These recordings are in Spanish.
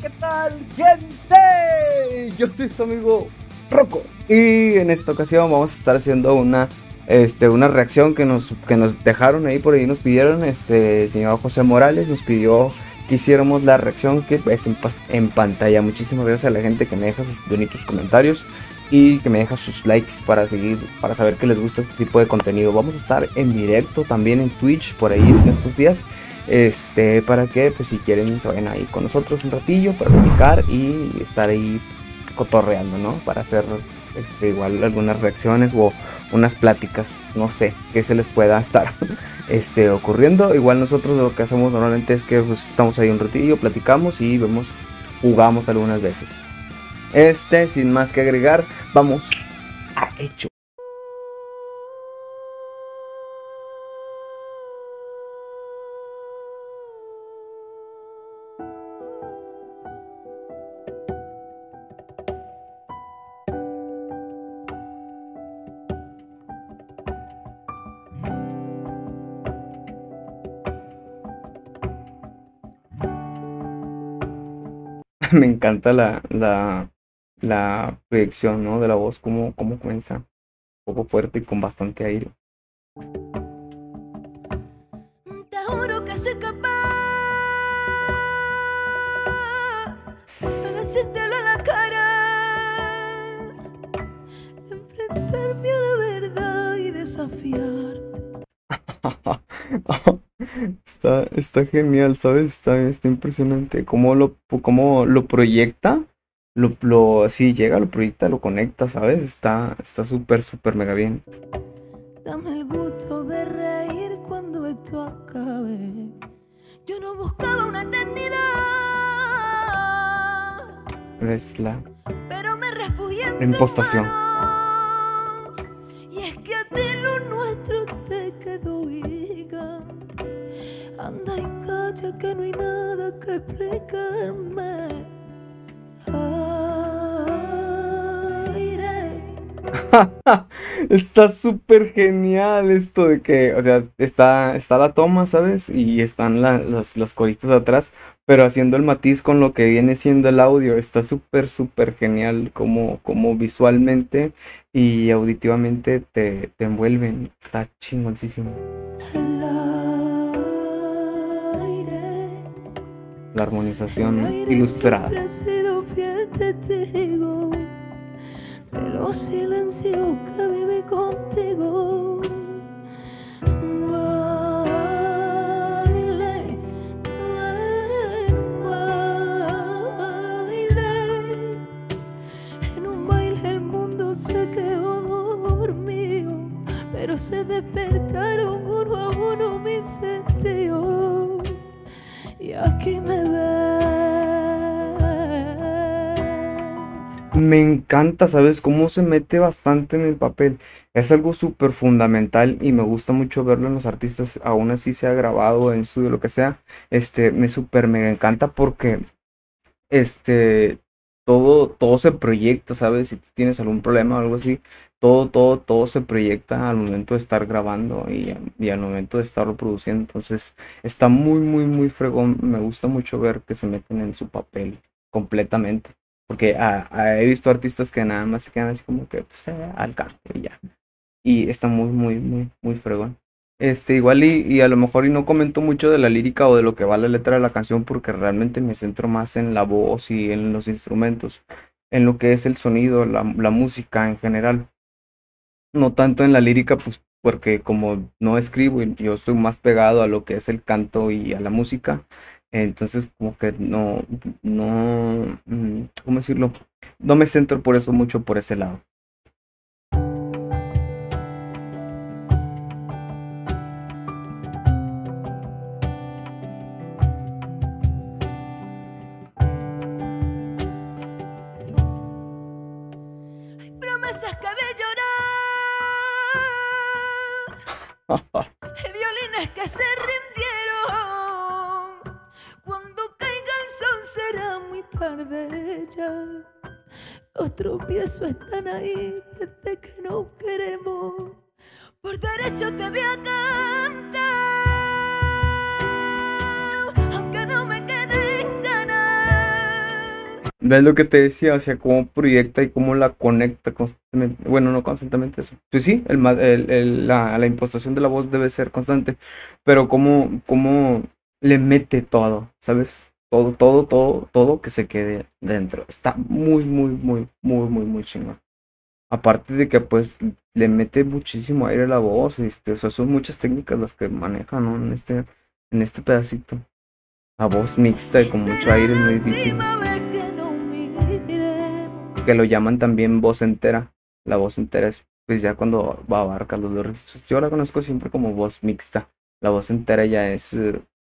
¿Qué tal, gente? Yo soy su amigo Rocco y en esta ocasión vamos a estar haciendo una reacción que nos dejaron ahí, por ahí nos pidieron, el señor José Morales nos pidió que hiciéramos la reacción que ves en pantalla. Muchísimas gracias a la gente que me deja sus bonitos comentarios y que me deja sus likes para saber que les gusta este tipo de contenido. Vamos a estar en directo también en Twitch por ahí en estos días, para que, pues, si quieren, vayan ahí con nosotros un ratillo para platicar y estar ahí cotorreando, ¿no? Para hacer igual algunas reacciones o unas pláticas, no sé, que se les pueda estar ocurriendo. Igual nosotros lo que hacemos normalmente es que, pues, estamos ahí un ratillo, platicamos y vemos, jugamos algunas veces. Sin más que agregar, vamos a hecho. Me encanta la proyección, ¿no?, de la voz, como comienza un poco fuerte y con bastante aire. Te juro que soy capaz de decírtelo a la cara, de enfrentarme a la verdad y desafiarte. Está genial, ¿sabes? Está impresionante cómo lo proyecta. Así llega, lo proyecta, lo conecta, ¿sabes? Está súper mega bien. Dame el gusto de reír cuando esto acabe. Yo no buscaba una eternidad. Es pero me refugié en la impostación. Y es que a ti lo nuestro te quedó gigante. Anda y calla que no hay nada que explicarme. Está súper genial esto de que, o sea, está la toma, ¿sabes? Y están las coritas atrás, pero haciendo el matiz con lo que viene siendo el audio. Está súper genial como visualmente y auditivamente te envuelven. Está chingoncísimo. La armonización ilustrada. De los silencios que viví contigo. Baile, baile. En un baile el mundo se quedó dormido, pero se despertaron uno a uno mis sentidos. Y aquí me ves. Me encanta, ¿sabes? Cómo se mete bastante en el papel. Es algo súper fundamental y me gusta mucho verlo en los artistas, aún así sea grabado en estudio, lo que sea. Me súper mega encanta porque todo se proyecta, ¿sabes? Si tienes algún problema o algo así, todo se proyecta al momento de estar grabando y al momento de estarlo produciendo. Entonces está muy fregón. Me gusta mucho ver que se meten en su papel completamente. Porque he visto artistas que nada más se quedan así como que, pues, al canto y ya. Y está muy fregón. Igual y a lo mejor y no comento mucho de la lírica o de lo que va la letra de la canción, porque realmente me centro más en la voz y en los instrumentos, en lo que es el sonido, la música en general. No tanto en la lírica, pues, porque como no escribo y yo estoy más pegado a lo que es el canto y a la música. Entonces como que no, ¿cómo decirlo? No me centro por eso mucho por ese lado. Hay promesas que vi llorar. Violines que se rindieron. Será muy tarde. hablar de ella. Los tropiezos están ahí desde que nos queremos. Por derecho te voy a cantar, aunque no me queden ganas. ¿Ves lo que te decía? O sea, cómo proyecta y cómo la conecta constantemente. Bueno, no constantemente eso. Pues sí, la impostación de la voz debe ser constante. Pero cómo le mete todo, ¿sabes? Todo que se quede dentro. Está muy chingón. Aparte de que pues le mete muchísimo aire a la voz, o sea, son muchas técnicas las que manejan, ¿no? En este pedacito. La voz mixta y con mucho aire es muy difícil. Que lo llaman también voz entera. La voz entera es pues ya cuando va a abarcar los registros. Yo la conozco siempre como voz mixta. La voz entera ya es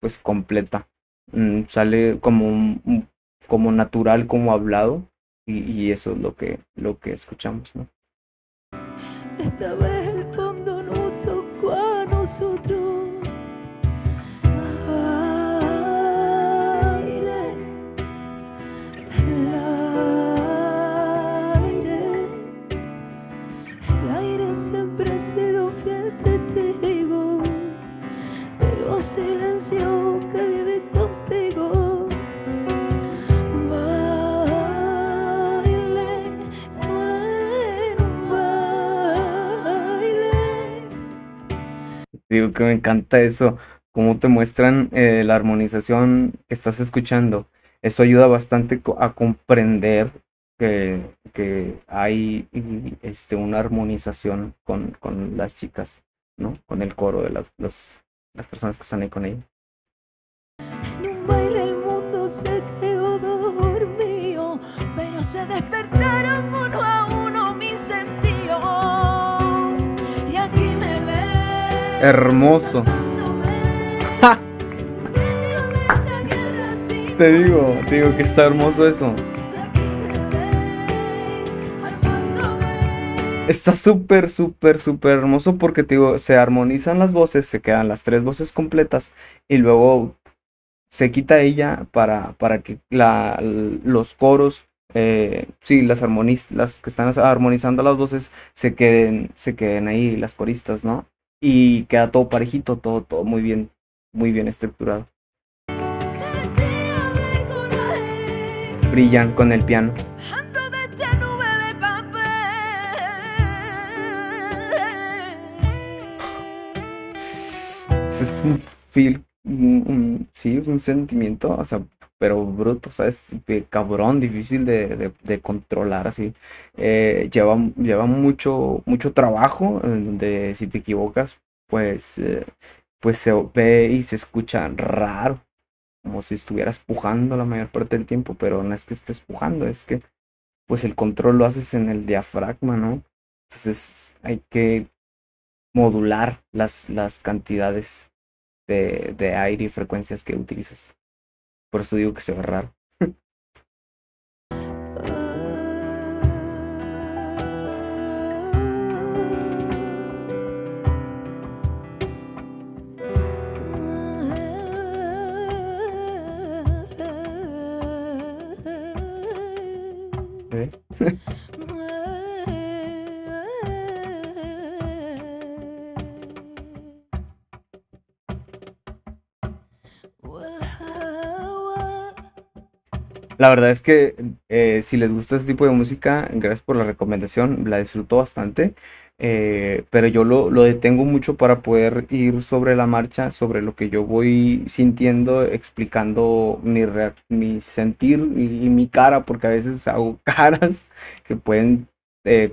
pues completa. Sale como natural, como hablado. Y eso es lo que escuchamos, ¿no? Esta vez el fondo nos tocó a nosotros. Aire, el aire siempre ha sido fiel testigo de los silencios que vive contigo. Digo que me encanta eso, cómo te muestran la armonización que estás escuchando. Eso ayuda bastante a comprender que hay una armonización con las chicas, ¿no? Con el coro de las personas que están ahí con ella. En un baile el mundo se quedó dormido, pero se despertaron uno a uno mis sentidos. Hermoso. ¡Ja! Te digo que está hermoso eso. Está súper hermoso porque te digo, se armonizan las voces, se quedan las tres voces completas y luego se quita ella para que los coros, sí, las que están armonizando las voces se queden ahí, las coristas, ¿no? Y queda todo parejito, todo muy bien estructurado. Brillan con el piano. Es un feel, sí, un sentimiento, o sea, pero bruto, ¿sabes? Cabrón, difícil de controlar así. Lleva mucho trabajo, donde si te equivocas, pues se ve y se escucha raro, como si estuvieras pujando la mayor parte del tiempo, pero no es que estés pujando, es que pues el control lo haces en el diafragma, ¿no? Entonces hay que modular las cantidades de aire y frecuencias que utilizas. Por eso digo que se ve raro. ¿Eh? La verdad es que si les gusta este tipo de música, gracias por la recomendación, la disfruto bastante, pero yo lo detengo mucho para poder ir sobre la marcha, sobre lo que yo voy sintiendo, explicando mi sentir y mi cara, porque a veces hago caras que pueden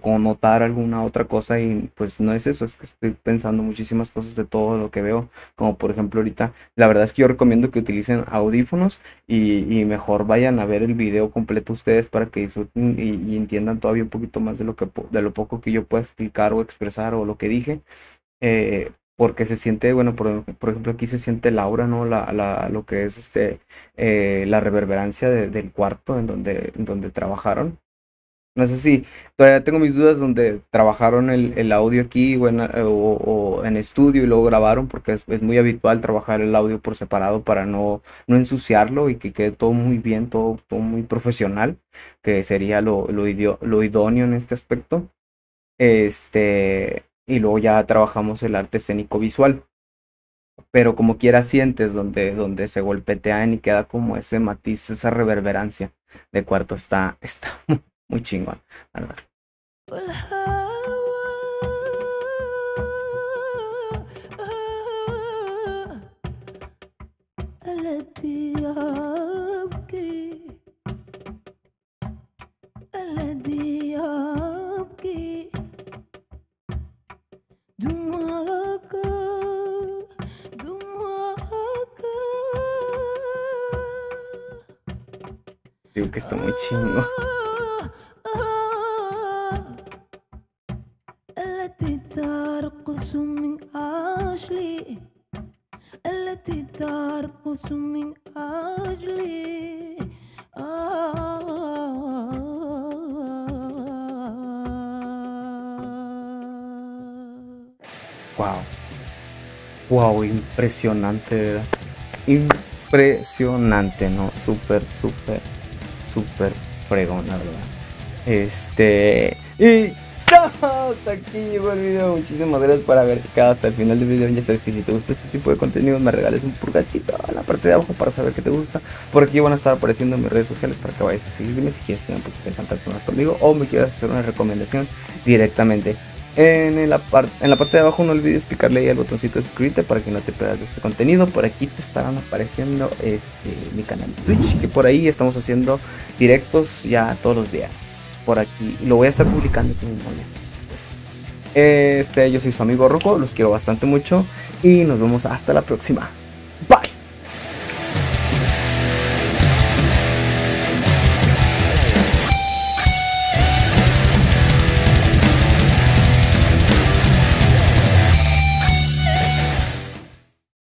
connotar alguna otra cosa y pues no es eso, es que estoy pensando muchísimas cosas de todo lo que veo, como por ejemplo ahorita. La verdad es que yo recomiendo que utilicen audífonos y mejor vayan a ver el video completo ustedes para que disfruten y entiendan todavía un poquito más de lo poco que yo pueda explicar o expresar o lo que dije, porque se siente, bueno, por ejemplo aquí se siente la aura, ¿no? Lo que es la reverberancia del cuarto en donde trabajaron. No sé si todavía tengo mis dudas donde trabajaron el audio aquí o en estudio y luego grabaron, porque es muy habitual trabajar el audio por separado para no ensuciarlo y que quede todo muy bien, todo muy profesional, que sería lo idóneo en este aspecto. Y luego ya trabajamos el arte escénico visual. Pero como quiera sientes donde se golpetean y queda como ese matiz, esa reverberancia de cuarto. Está muy chingón, la verdad. Digo que está muy chingón. Wow, impresionante, impresionante, ¿no? Súper fregón, la verdad. Y hasta aquí llegó el video. Muchísimas gracias por haber quedado hasta el final del video. Ya sabes que si te gusta este tipo de contenido, me regales un pulgarcito en la parte de abajo para saber que te gusta. Por aquí van a estar apareciendo en mis redes sociales para que vayas a seguirme si quieres tener un poquito de contacto más conmigo o me quieras hacer una recomendación directamente. En la parte de abajo no olvides picarle ahí al botoncito de suscribirte para que no te pierdas de este contenido. Por aquí te estarán apareciendo mi canal de Twitch, que por ahí estamos haciendo directos ya todos los días. Por aquí lo voy a estar publicando también después. Yo soy su amigo Rojo, los quiero bastante mucho y nos vemos hasta la próxima.